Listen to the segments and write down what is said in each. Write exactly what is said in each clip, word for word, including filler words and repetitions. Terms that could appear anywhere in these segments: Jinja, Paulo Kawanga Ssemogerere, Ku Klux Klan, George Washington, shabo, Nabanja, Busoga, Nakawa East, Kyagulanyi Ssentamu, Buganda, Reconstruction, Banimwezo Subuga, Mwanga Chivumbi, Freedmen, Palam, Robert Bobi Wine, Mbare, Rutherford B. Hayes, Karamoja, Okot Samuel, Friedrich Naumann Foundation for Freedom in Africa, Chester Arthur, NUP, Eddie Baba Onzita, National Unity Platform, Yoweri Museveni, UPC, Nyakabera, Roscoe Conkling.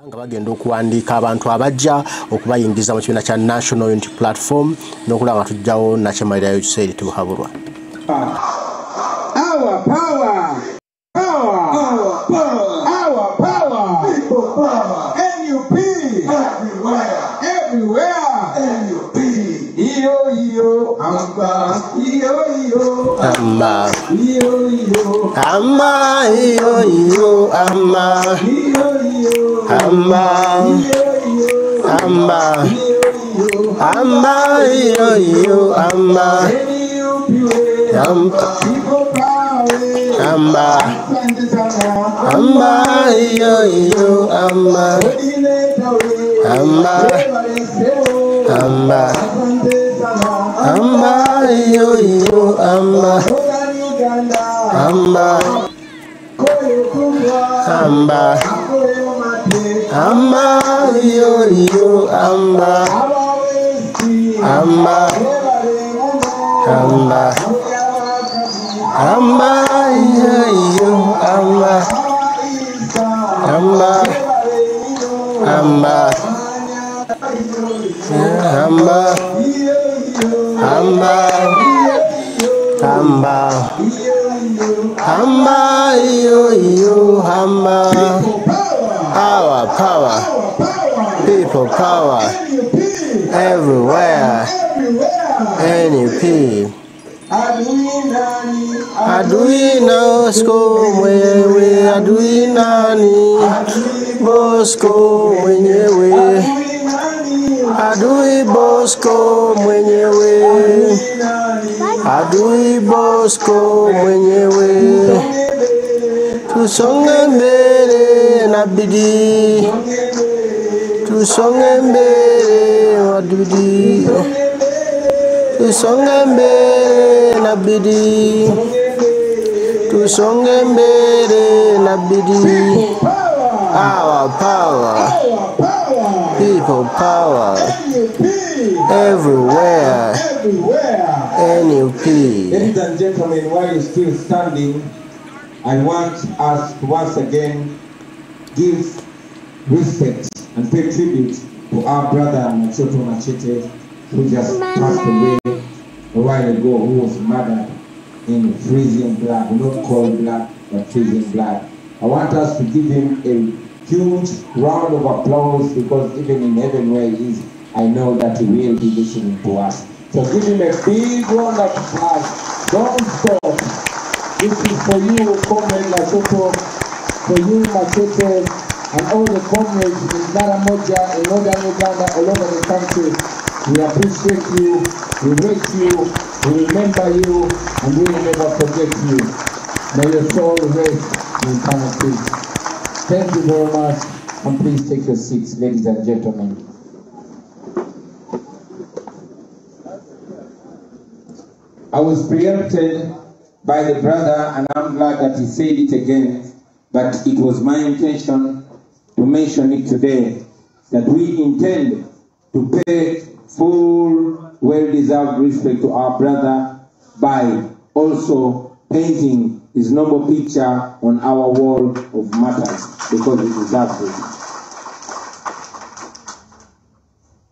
Nga bagenda okuwandiika abantu abajja okubayingiza mu kibiina kya National Unity Platform n'okulaba nga tujjawo nakyemalirayo ekiseera tebuhabulwa. Amma, Amma, yo yo, Amma, Amma, Amma, Amma, yo yo, Amma, Amma, Amma, yo yo, Amma, Amma, Amma. Amma, yo, yo, Amma, Amma, Amma, Amma, yo, yo, Amma, Amma, Amma, Amma, yo, yo, Amma, Amma, Amma, Amma. Amba, amba, amba, yo yo, amba. Our power, people power, everywhere, N U P. Aduina school we, Aduina ni, Bosco we. Adui Bosco mwenyewe, Adui Bosco mwenyewe, tusonge mbele na bidii, tusonge mbele na bidii, tusonge mbele na bidii, tusonge mbele na bidii. Our power. People power, everywhere, N U P. Ladies and gentlemen, while you're still standing, I want us to once again give respect and pay tribute to our brother Macheto Machete, who just passed away a while ago, who was murdered in freezing blood, not cold blood, but freezing blood. I want us to give him a huge round of applause, because even in heaven where he is, I know that he will be listening to us. So give him a big round of applause. Don't stop. This is for you, Comrade Macheto, for you, Macheto, and all the comrades in Karamoja, in northern Uganda, all over the country. We appreciate you, we wish you, we remember you, and we will never forget you. May your soul rest in eternal peace. Thank you very much, and please take your seats, ladies and gentlemen. I was preempted by the brother, and I'm glad that he said it again, but it was my intention to mention it today, that we intend to pay full, well-deserved respect to our brother by also painting his noble picture on our wall of martyrs, because it deserves it.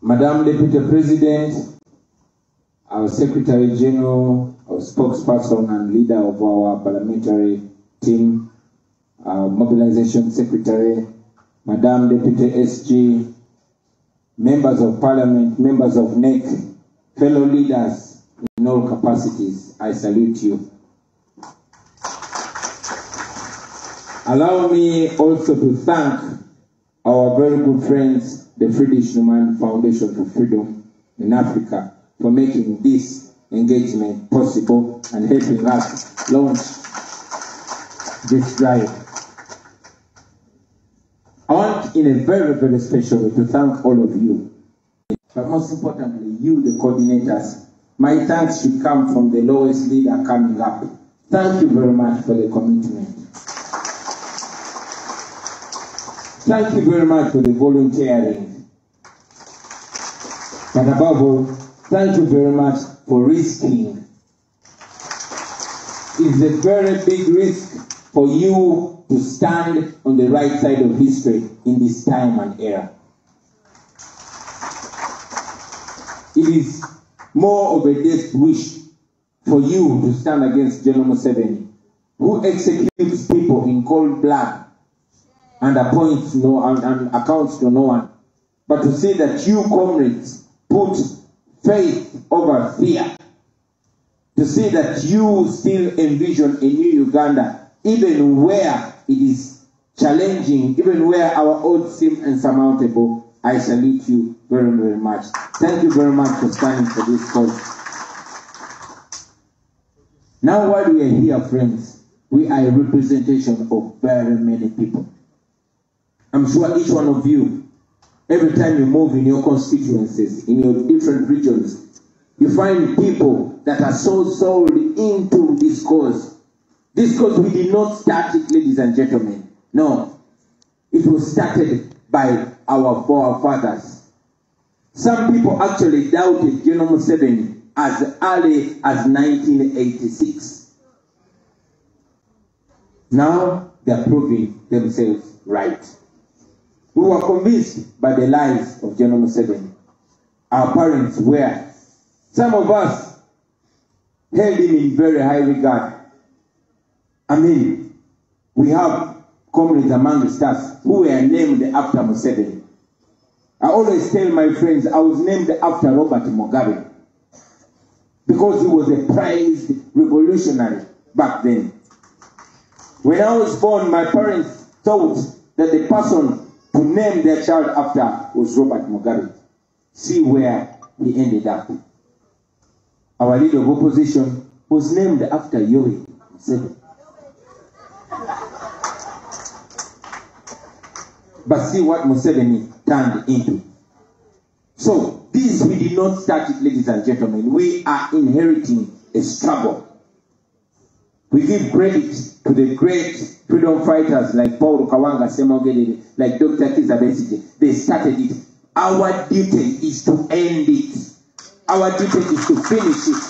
Madam Deputy President, our Secretary General, our spokesperson and leader of our parliamentary team, our mobilization secretary, Madam Deputy S G, members of parliament, members of N E C, fellow leaders in all capacities, I salute you. Allow me also to thank our very good friends, the Friedrich Naumann Foundation for Freedom in Africa, for making this engagement possible and helping us launch this drive. I want, in a very, very special way, to thank all of you, but most importantly, you, the coordinators. My thanks should come from the lowest leader coming up. Thank you very much for the commitment. Thank you very much for the volunteering. But above all, thank you very much for risking. It's a very big risk for you to stand on the right side of history in this time and era. It is more of a death wish for you to stand against General Museveni, who executes people in cold blood and appoints no and, and accounts to no one. But to see that you comrades put faith over fear, to see that you still envision a new Uganda, even where it is challenging, even where our odds seem insurmountable, I salute you very, very much. Thank you very much for standing for this cause. Now, while we are here, friends, we are a representation of very many people. I'm sure each one of you, every time you move in your constituencies, in your different regions, you find people that are so sold into this cause. This cause, we did not start it, ladies and gentlemen. No, it was started by our forefathers. Some people actually doubted General Museveni as early as nineteen eighty-six. Now they are proving themselves right. We were convinced by the lies of General Museveni. Our parents were. Some of us held him in very high regard. I mean, we have comrades amongst us who were named after Museveni. I always tell my friends I was named after Robert Mugabe because he was a prized revolutionary back then. When I was born, my parents thought that the person to name their child after was Robert Mugabe. See where he ended up. Our leader of opposition was named after Yoweri Museveni. But see what Museveni turned into. So, this we did not start it, ladies and gentlemen. We are inheriting a struggle. We give credit to the great freedom fighters like Paulo Kawanga Ssemogerere, like Doctor Kizza Besigye. They started it. Our duty is to end it. Our duty is to finish it.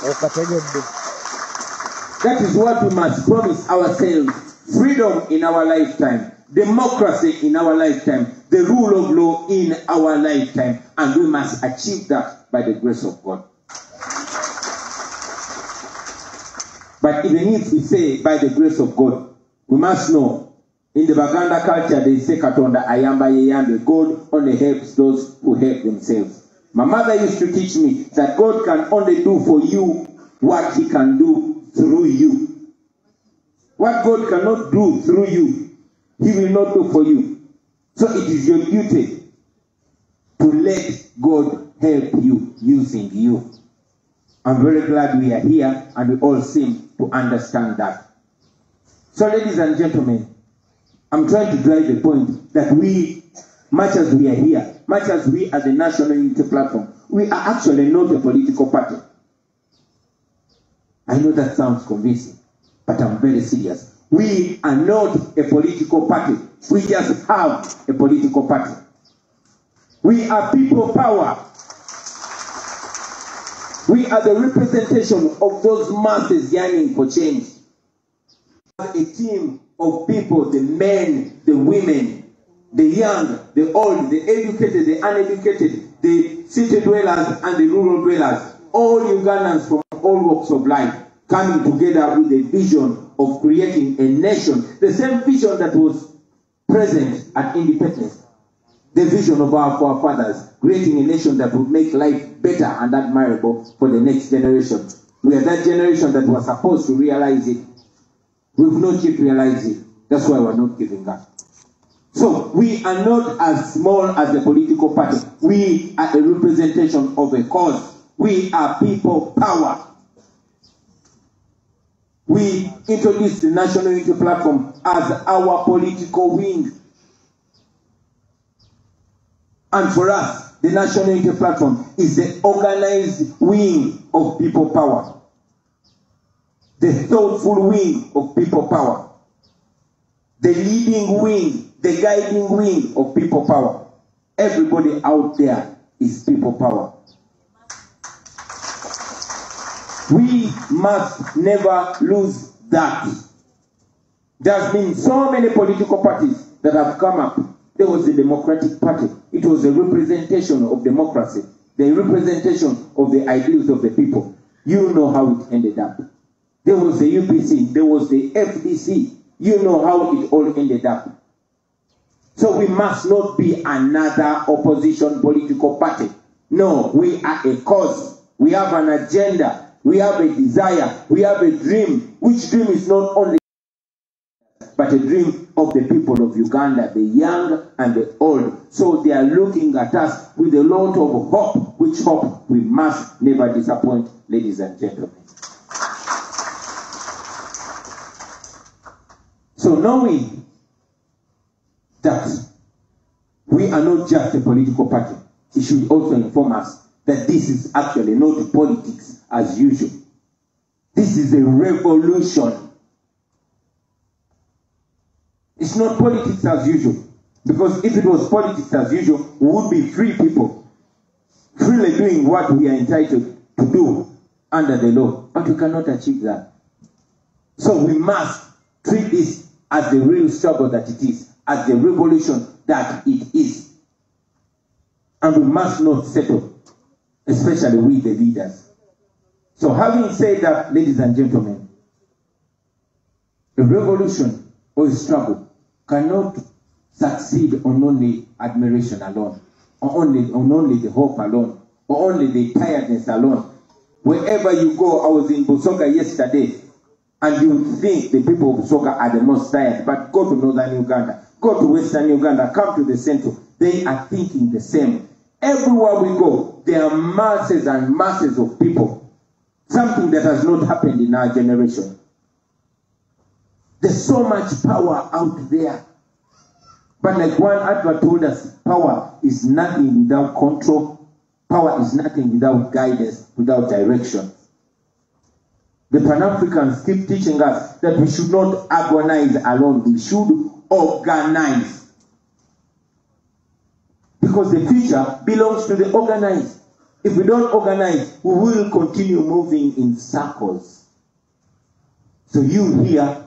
That is what we must promise ourselves. Freedom in our lifetime. Democracy in our lifetime, the rule of law in our lifetime, and we must achieve that by the grace of God. But even if we say by the grace of God, we must know in the Buganda culture they say Katonda Ayamba Yeyambe, God only helps those who help themselves. My mother used to teach me that God can only do for you what he can do through you. What God cannot do through you, he will not do for you. So it is your duty to let God help you using you. I'm very glad we are here and we all seem to understand that. So ladies and gentlemen, I'm trying to drive the point that we, much as we are here, much as we are the National Unity Platform, we are actually not a political party. I know that sounds convincing, but I'm very serious. We are not a political party. We just have a political party. We are people power. We are the representation of those masses yearning for change. A team of people, the men, the women, the young, the old, the educated, the uneducated, the city dwellers and the rural dwellers, all Ugandans from all walks of life, coming together with a vision of creating a nation, the same vision that was present at independence, the vision of our forefathers, creating a nation that would make life better and admirable for the next generation. We are that generation that was supposed to realize it. We've not yet realized it. That's why we're not giving up. So we are not as small as a political party. We are a representation of a cause. We are people power. We introduced the National Unity Platform as our political wing. And for us, the National Unity Platform is the organized wing of people power. The thoughtful wing of people power. The leading wing, the guiding wing of people power. Everybody out there is people power. We must never lose that. There's been so many political parties that have come up. There was the Democratic Party. It was a representation of democracy, the representation of the ideals of the people. You know how it ended up. There was the U P C, there was the F D C. You know how it all ended up. So we must not be another opposition political party. No, we are a cause. We have an agenda. We have a desire. We have a dream, which dream is not only but a dream of the people of Uganda, the young and the old. So they are looking at us with a lot of hope, which hope we must never disappoint, ladies and gentlemen. So knowing that we are not just a political party, it should also inform us that this is actually not politics as usual. This is a revolution. It's not politics as usual, because if it was politics as usual, we would be free people, freely doing what we are entitled to do under the law, but we cannot achieve that. So we must treat this as the real struggle that it is, as the revolution that it is. And we must not settle, especially with the leaders. So having said that, ladies and gentlemen, a revolution or a struggle cannot succeed on only admiration alone, or only, on only the hope alone, or only the tiredness alone. Wherever you go, I was in Busoga yesterday, and you think the people of Busoga are the most tired, but go to northern Uganda, go to western Uganda, come to the central, they are thinking the same. Everywhere we go, there are masses and masses of people. Something that has not happened in our generation. There's so much power out there. But like one advert told us, power is nothing without control. Power is nothing without guidance, without direction. The Pan-Africans keep teaching us that we should not agonize alone. We should organize. Because the future belongs to the organized. If we don't organize, we will continue moving in circles. So you here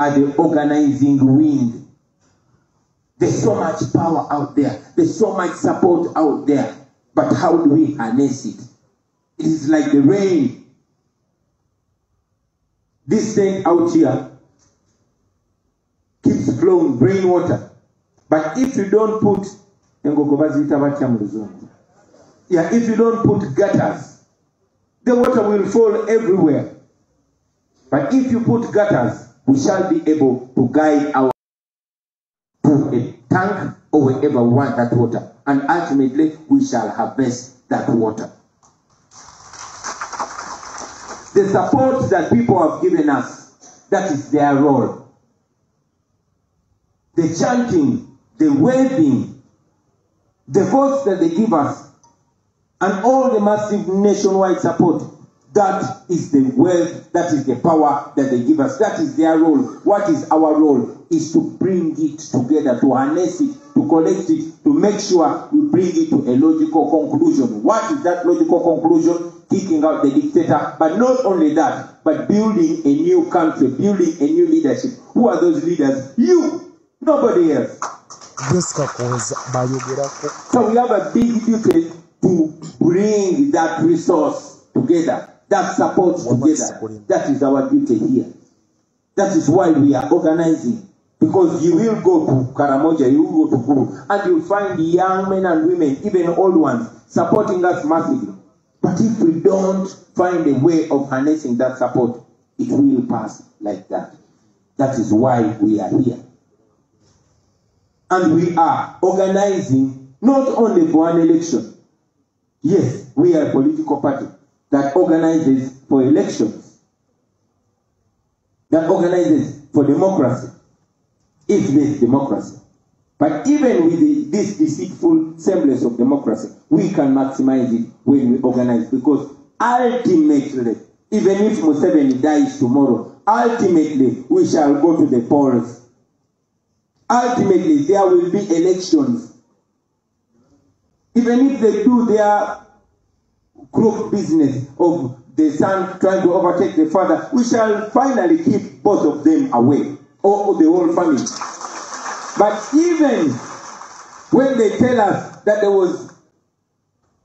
are the organizing wing. There's so much power out there. There's so much support out there. But how do we harness it? It is like the rain. This thing out here keeps flowing rainwater. But if you don't put Yeah, if you don't put gutters, the water will fall everywhere. But if you put gutters, we shall be able to guide our to a tank or wherever we want that water. And ultimately, we shall harvest that water. The support that people have given us, that is their role. The chanting, the waving, the votes that they give us, and all the massive nationwide support, that is the wealth, that is the power that they give us. That is their role. What is our role? Is to bring it together, to harness it, to collect it, to make sure we bring it to a logical conclusion. What is that logical conclusion? Kicking out the dictator. But not only that, but building a new country, building a new leadership. Who are those leaders? You. Nobody else. So we have a big duty to bring that resource together, that support together. That is our duty here. That is why we are organizing. Because you will go to Karamoja, you will go to Guru, and you'll find young men and women, even old ones, supporting us massively. But if we don't find a way of harnessing that support, it will pass like that. That is why we are here. And we are organizing not only for an election. Yes, we are a political party that organizes for elections, that organizes for democracy, if there's democracy. But even with the, this deceitful semblance of democracy, we can maximize it when we organize, because ultimately, even if Museveni dies tomorrow, ultimately we shall go to the polls. Ultimately, there will be elections. Even if they do their crook business of the son trying to overtake the father, we shall finally keep both of them away. or the whole family. But even when they tell us that there was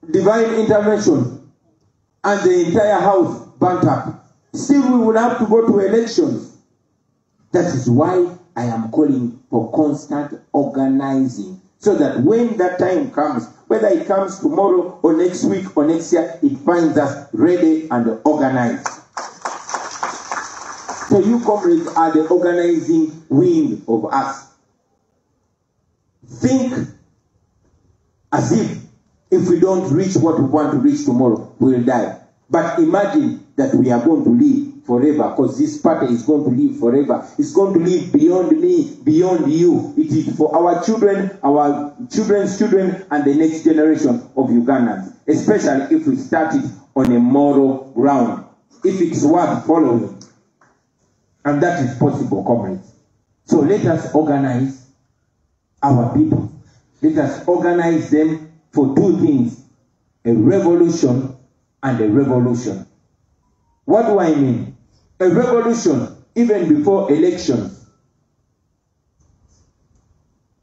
divine intervention and the entire house burnt up, still we would have to go to elections. That is why I am calling for constant organizing, so that when that time comes, whether it comes tomorrow or next week or next year, it finds us ready and organized. So you comrades are the organizing wing of us. Think as if if we don't reach what we want to reach tomorrow, we will die. But imagine that we are going to live forever, because this party is going to live forever. It's going to live beyond me, beyond you. It is for our children, our children's children, and the next generation of Ugandans, especially if we start it on a moral ground, if it's worth following. And that is possible, comrades. So let us organize our people. Let us organize them for two things: a revolution and a revolution. What do I mean? A revolution even before elections,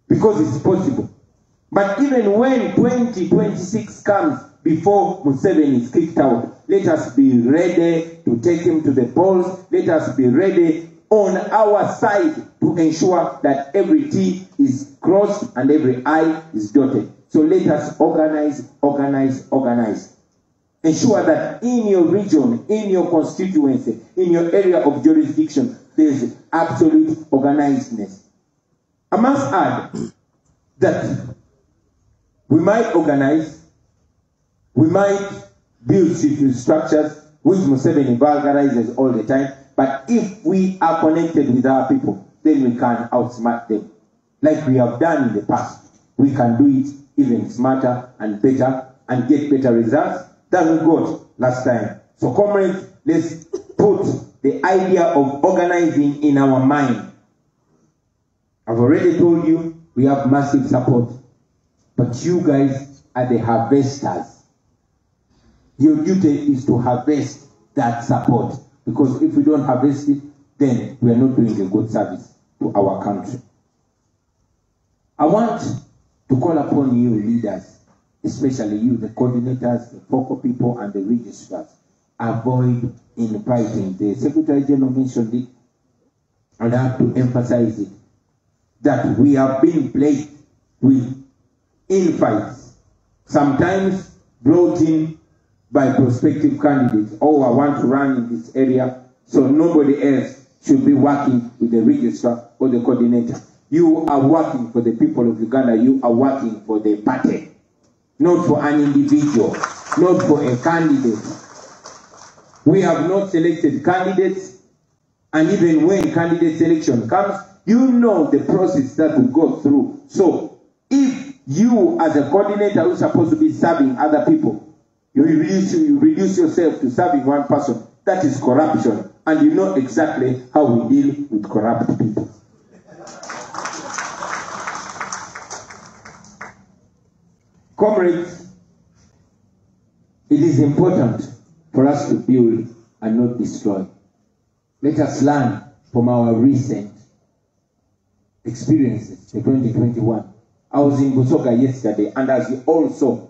because it's possible. But even when twenty twenty-six comes, before Museveni is kicked out, let us be ready to take him to the polls. Let us be ready on our side to ensure that every T is crossed and every I is dotted. So let us organize, organize, organize. Ensure that in your region, in your constituency, in your area of jurisdiction, there is absolute organizedness. I must add that we might organize, we might build civil structures, which Museveni vulgarizes all the time, but if we are connected with our people, then we can outsmart them. Like we have done in the past, we can do it even smarter and better and get better results than we got last time. So comrades, let's put the idea of organizing in our mind. I've already told you we have massive support, but you guys are the harvesters. Your duty is to harvest that support, because if we don't harvest it, then we are not doing a good service to our country. I want to call upon you leaders, especially you, the coordinators, the focal people, and the registrars. Avoid infighting. The Secretary General mentioned it, and I have to emphasize it, that we have been plagued with infights, sometimes brought in by prospective candidates. Oh, I want to run in this area, so nobody else should be working with the registrar or the coordinator. You are working for the people of Uganda. You are working for the party, not for an individual, not for a candidate. We have not selected candidates, and even when candidate selection comes, you know the process that we go through. So if you, as a coordinator who's supposed to be serving other people, You reduce, you reduce yourself to serving one person, that is corruption, and you know exactly how we deal with corrupt people. Comrades, it is important for us to build and not destroy. Let us learn from our recent experiences, the twenty twenty-one. I was in Busoga yesterday, and as you all saw,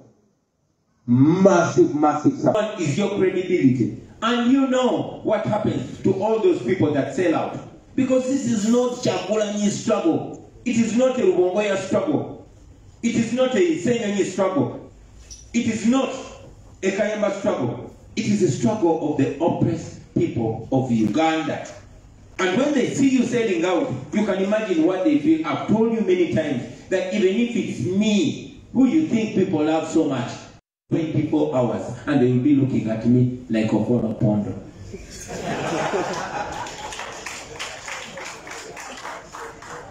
massive, massive support. What is your credibility? And you know what happens to all those people that sell out. Because this is not Kyagulanyi's struggle. It is not a Rubongoya's struggle. It is not a Senyanyi's struggle. It is not a Kayamba's struggle. It is a struggle of the oppressed people of Uganda. And when they see you selling out, you can imagine what they feel. I've told you many times that even if it's me, who you think people love so much, twenty-four hours, and they will be looking at me like a Opolo Pondo.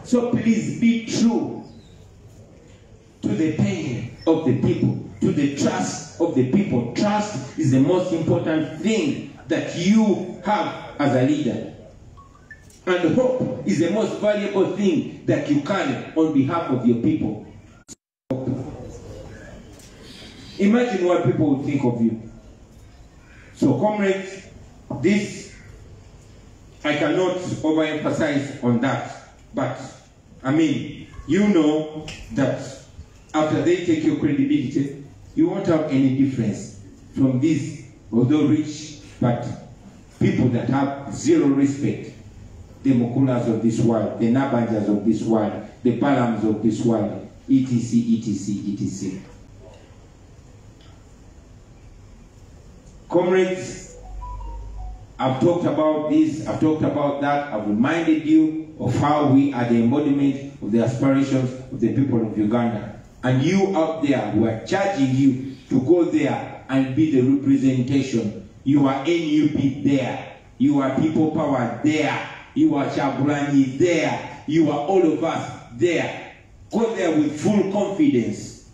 So please be true to the pain of the people, to the trust of the people. Trust is the most important thing that you have as a leader. And hope is the most valuable thing that you carry on behalf of your people. Imagine what people would think of you. So comrades, this I cannot overemphasize on that, but I mean, you know that after they take your credibility, you won't have any difference from these, although rich, but people that have zero respect, the Mukulas of this world, the Nabanjas of this world, the Palams of this world, et cetera, et cetera, et cetera. Comrades, I've talked about this, I've talked about that, I've reminded you of how we are the embodiment of the aspirations of the people of Uganda. And you out there, we are charging you to go there and be the representation. You are N U P there, you are People Power there, you are Kyagulanyi there, you are all of us there. Go there with full confidence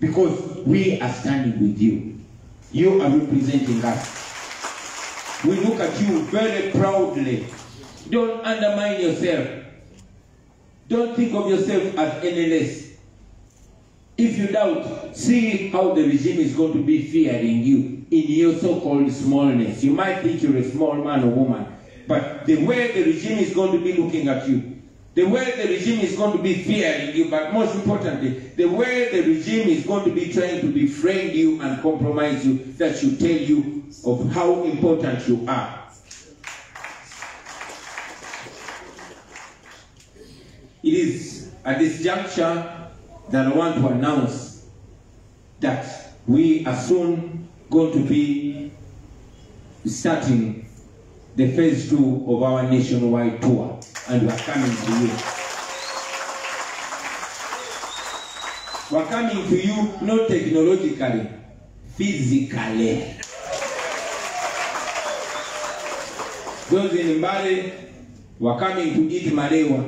because we are standing with you. You are representing us. We look at you very proudly. Don't undermine yourself. Don't think of yourself as N L S. If you doubt, see how the regime is going to be fearing you in your so-called smallness. You might think you're a small man or woman, but the way the regime is going to be looking at you, the way the regime is going to be fearing you, but most importantly, the way the regime is going to be trying to befriend you and compromise you, that should tell you of how important you are. It is at this juncture that I want to announce that we are soon going to be starting the phase two of our nationwide tour, and we are coming to you. We are coming to you not technologically, physically. Those in Mbare, we are coming to eat malewa.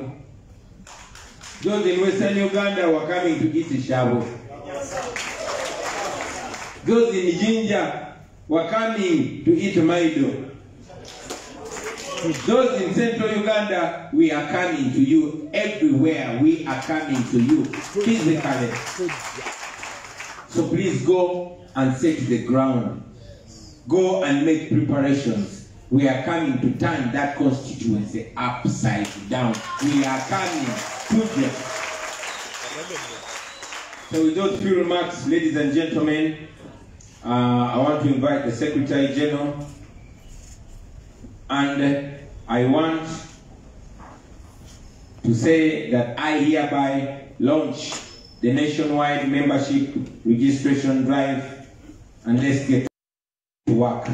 Those in Western Uganda, we are coming to eat shabo. Those in Jinja, we are coming to eat maido. Those in Central Uganda, we are coming to you. Everywhere we are coming to you, physically. So please go and set the ground. Go and make preparations. We are coming to turn that constituency upside down. We are coming to them. So with those few remarks, ladies and gentlemen, uh, I want to invite the Secretary General. And I want to say that I hereby launch the nationwide membership registration drive, and let's get to work.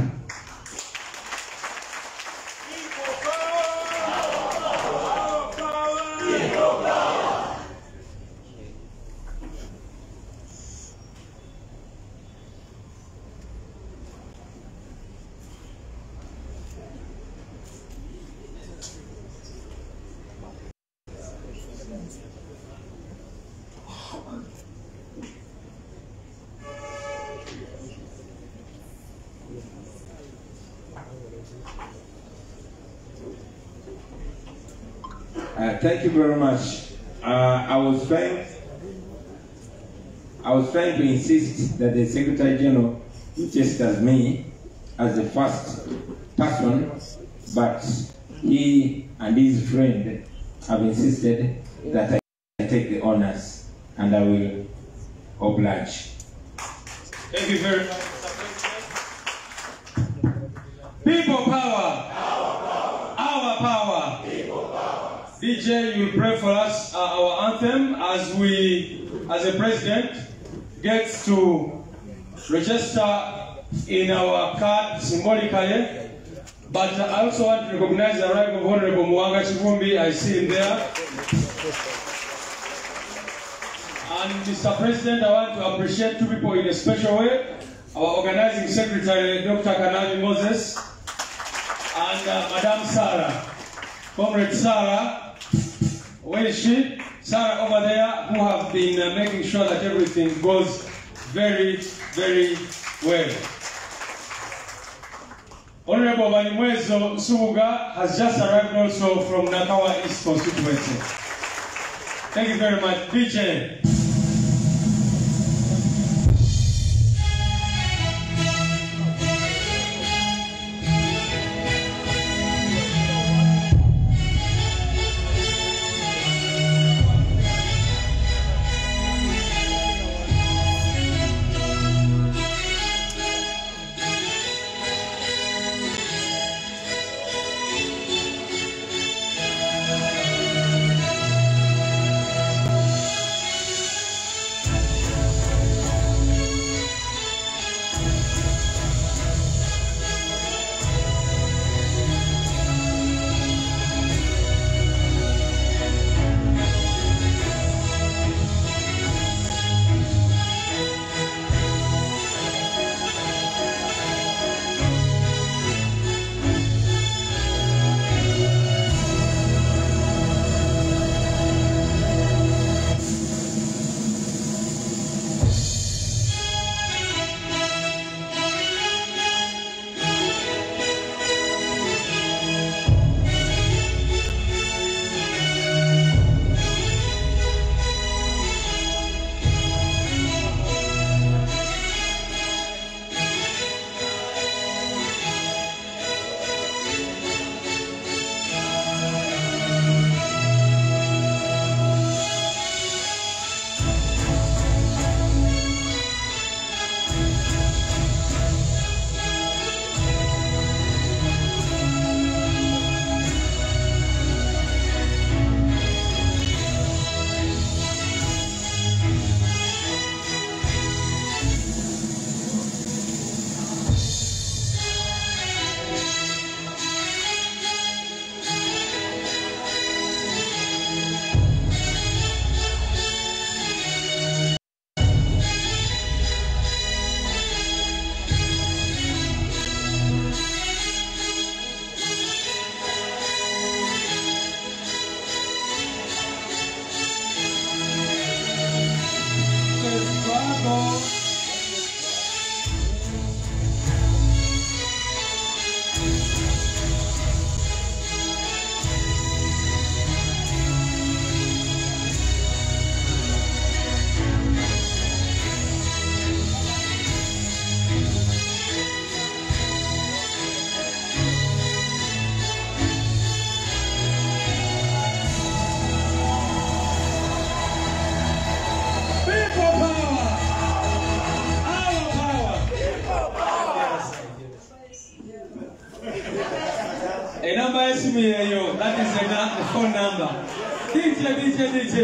Uh, thank you very much. Uh, I was trying, I was trying to insist that the Secretary General just as me as the first person, but he and his friend have insisted that I take the honors, and I will oblige. Thank you very much. People power. D J, you pray for us uh, our anthem as we, as the president, gets to register in our card symbolically. But I also want to recognize the arrival of Honorable Mwanga Chivumbi. I see him there. And Mister President, I want to appreciate two people in a special way: our organizing secretary, Doctor Kanani Moses, and uh, Madam Sarah. Comrade Sarah, where is she? Sarah over there, who have been uh, making sure that everything goes very, very well. Honorable Banimwezo Subuga has just arrived also from Nakawa East constituency. Thank you very much, D J. number. D J, D J, D J.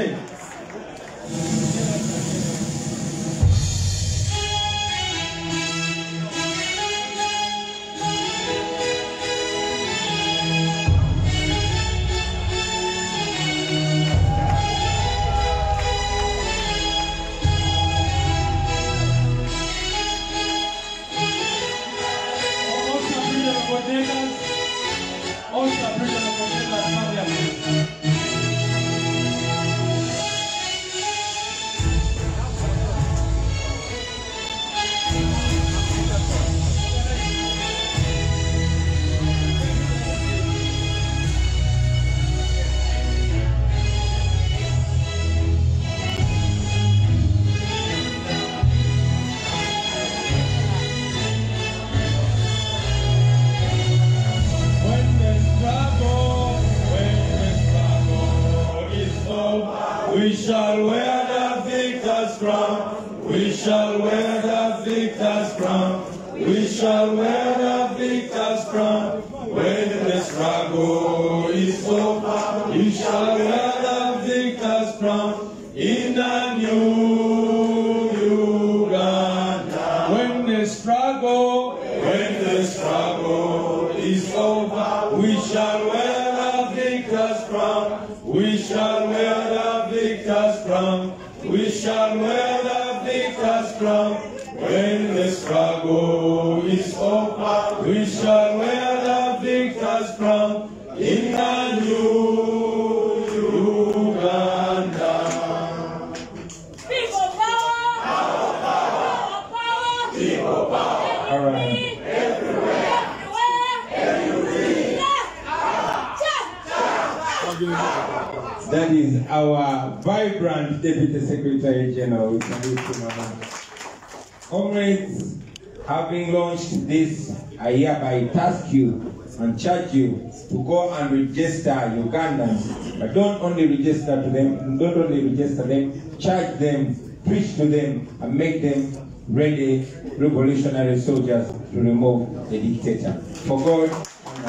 Charge you to go and register Ugandans, but don't only register to them, don't only register them, charge them, preach to them, and make them ready revolutionary soldiers to remove the dictator. For God and our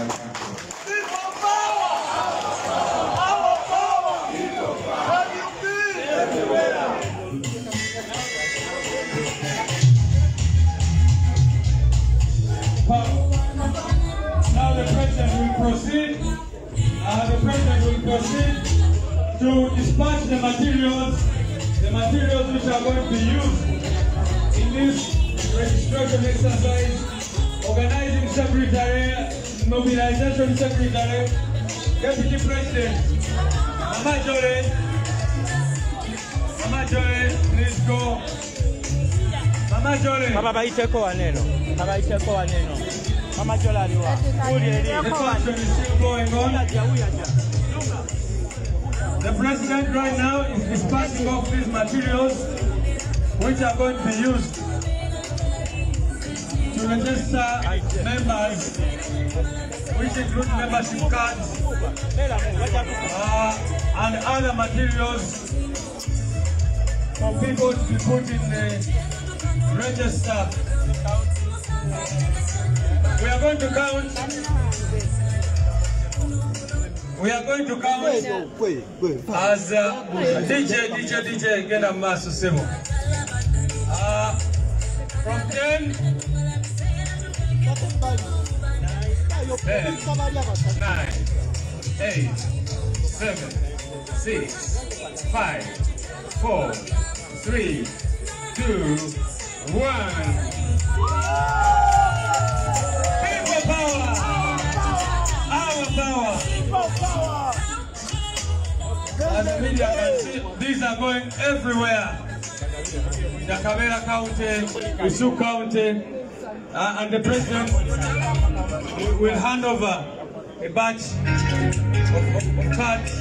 country. Proceed. Uh, the president will proceed to dispatch the materials, the materials which are going to be used in this registration exercise, organizing secretary, mobilization secretary, deputy president, Mama Jolie, Mama Jolie, please go. Mama Jolie. Mama Jolie. Mama Jolie. Mama Jolari, the function is still going on. The president right now is dispatching off these materials which are going to be used to register members, which include membership cards uh, and other materials for people to be put in the register. We are going to count. We are going to count as uh, D J, D J, D J, get a mass system. Uh, from ten, ten, nine, eight, seven, six, five, four, three, two, one. Power. As the media can see, these are going everywhere. Nyakabera County, Usu County, uh, and the president will hand over a batch of, of, of cards.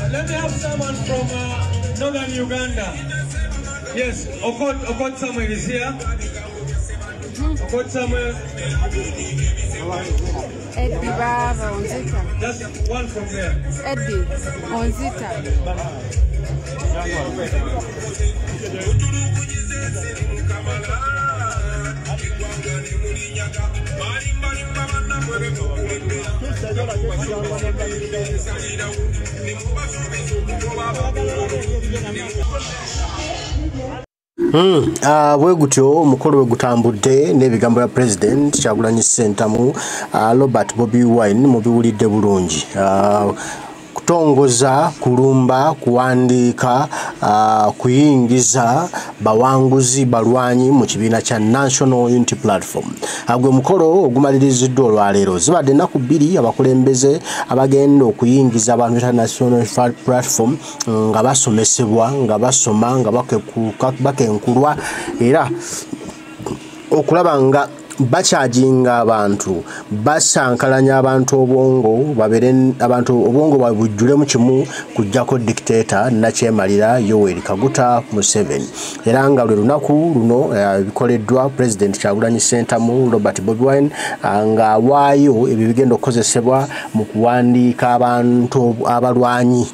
Uh, let me have someone from uh, northern Uganda. Yes, Okot, Okot Samuel is here. Okot Samuel. Eddie Baba Onzita. Just one from there. Eddie Onzita. Hmm. Ah, uh, wegutyo mukolo wegutambudde n'ebigambo ya President Kyagulanyi Ssentamu uh, Robert Bobi Wine mubiwulidde bulungi. Uh, kutongoza, kulumba, kuandika, uh, kuyingiza bawanguzi balwanyi mu kibiina kya National Unity Platform. Agwe mukolo ogumaliriziddwa olwaleero. Zibadde ennaku bbiri abakulembeze abagenda okuyingiza abantu ba National Unity Platform nga basomesebwa, nga basoma, nga bakenkulwa era okulaba nga bakyajinga abantu basankalanya abantu obwongo babere abantu obwongo babujjule mu kimu kujjako dictator nakyemalira Yoweri Kaguta Museveni era nga lwe lunaku luno bikoleddwa President Kyagulanyi Ssentamu Robert Bobi Wine nga waayo ebibigenda okukozesebwa mu kuwandiika abantu abalwanyi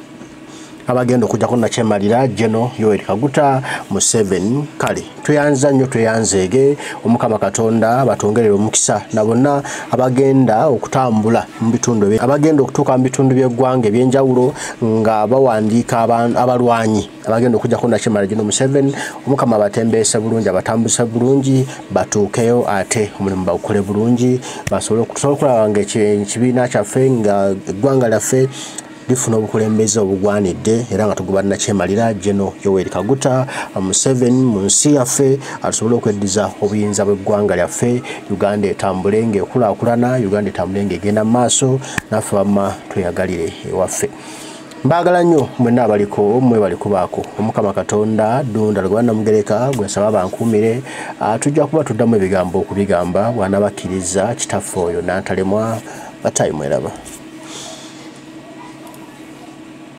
abagenda okujjako nakyemalira General Yoweri Kaguta Museveni. Kale tuyanza nnyo tuyanzeege omukama Katonda batongerera omukisa nabonna abagenda okutambula mu bitundu abagenda okutuuka mu bitundu by'eggwanga ebyenjawulo nga bawandiika abalwanyi abagenda okujjako nakyemalira General Museveni omukama abatembeesa bulungi abatambusa bulungi batuukeyo ate omulimu bawukole bulungi basobole okusobola nga ekibiina kyaffe nga eggwanga lyaffe lifuna obukulembeze obugwanidde era nga tugubanira kyemalira General Yoweri Kaguta Museveni mu nsi yaffe atusobola okweddiza obuyinza bw'eggwanga lyaffe Uganda etambule ng'ekulaakulana Uganda etambule ng'egenda mu maaso naffe wamma tweyagalire ewaffe. Mbagala nnyo mwenna abaliko mwe balikubaako omukama Katonda Dunda Luganda Mugereka gwesaba bankumire atujja kuba tuddamu ebigambo okubigamba bwana bakkiriza kitaffe oyo n'antalemwa batayimweraba.